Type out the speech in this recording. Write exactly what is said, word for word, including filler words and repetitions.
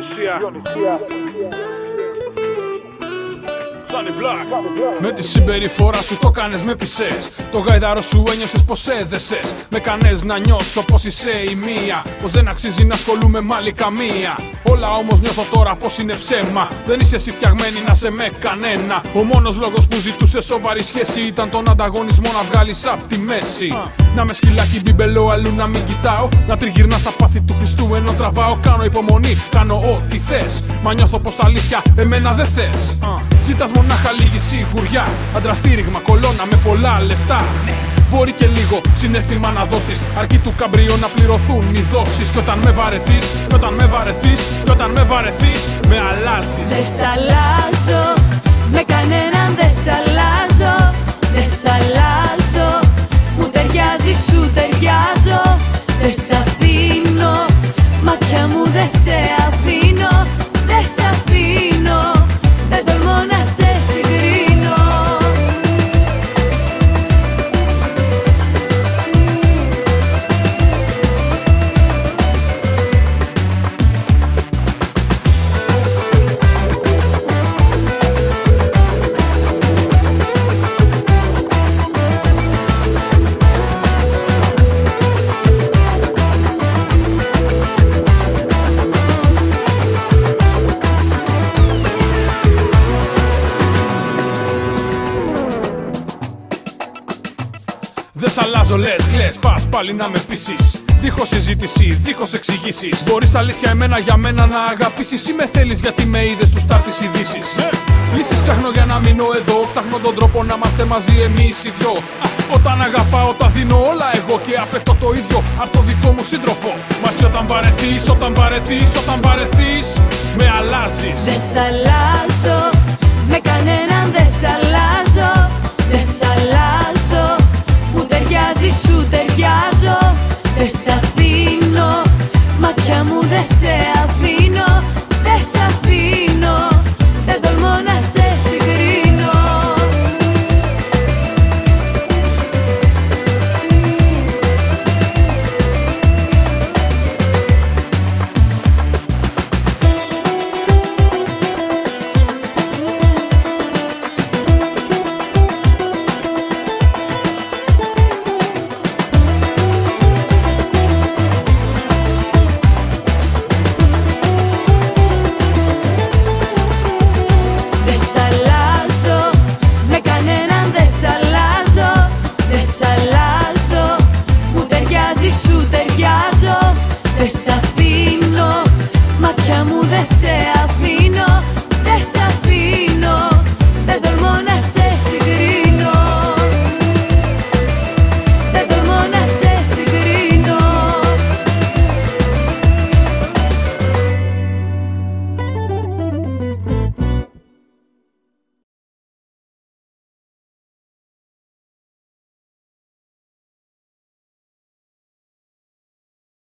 Διονυσία, Sunny Black. Με τη συμπεριφορά σου το κάνες με πισές. Το γαϊδάρο σου ένιωσες πως έδεσες. Με κάνες να νιώσω πως είσαι η μία, πως δεν αξίζει να ασχολούμαι με άλλη καμία. Όλα όμως νιώθω τώρα πως είναι ψέμα. Δεν είσαι εσύ φτιαγμένη να σε με κανένα. Ο μόνος λόγος που ζητούσε σοβαρή σχέση ήταν τον ανταγωνισμό να βγάλεις απ' τη μέση. Να με σκυλάκι μπιμπελό, αλλού να μην κοιτάω. Να τριγυρνά στα πάθη του Χριστού ενώ τραβάω. Κάνω υπομονή, κάνω ό,τι θες. Μα νιώθω πως αλήθεια εμένα δεν θες. Ζήτας μονάχα λίγη σιγουριά. Αντραστήριγμα, κολόνα με πολλά λεφτά. Μπορεί και λίγο συναίσθημα να δώσεις, αρκεί του καμπριό να πληρωθούν οι δόσεις. Κι όταν με βαρεθείς, κι όταν με βαρεθείς, κι όταν με βαρεθείς, με αλλάζεις. Δε σ' αλλάζω, με κανέναν δε σ' αλλάζω. Δε σ' αλλάζω, μου ταιριάζεις σου ταιριάζω. Δε σ' αφήνω, μάτια μου δε σε αφήνω. Δε σ' αφήνω, δεν τολμώ να σε συγκρίνω. Δε σ' αλλάζω, λες, κλαις, πας πάλι να με πείσεις. Δίχως συζήτηση, δίχως εξηγήσεις. Μπορείς αλήθεια εμένα για μένα να αγαπήσεις ή με θέλεις γιατί με είδες του στάρ της ειδήσεις. Λύσεις ψάχνω για να μείνω εδώ. Ψάχνω τον τρόπο να είμαστε μαζί εμείς οι δυο. Όταν αγαπάω τα δίνω όλα εγώ και απαιτώ το ίδιο από το δικό μου σύντροφο. Μα εσύ όταν βαρεθείς, όταν βαρεθείς, όταν βαρεθείς, με αλλάζεις. Δε σ' αλλάζω, με κανέναν δε σ' αλλάζω.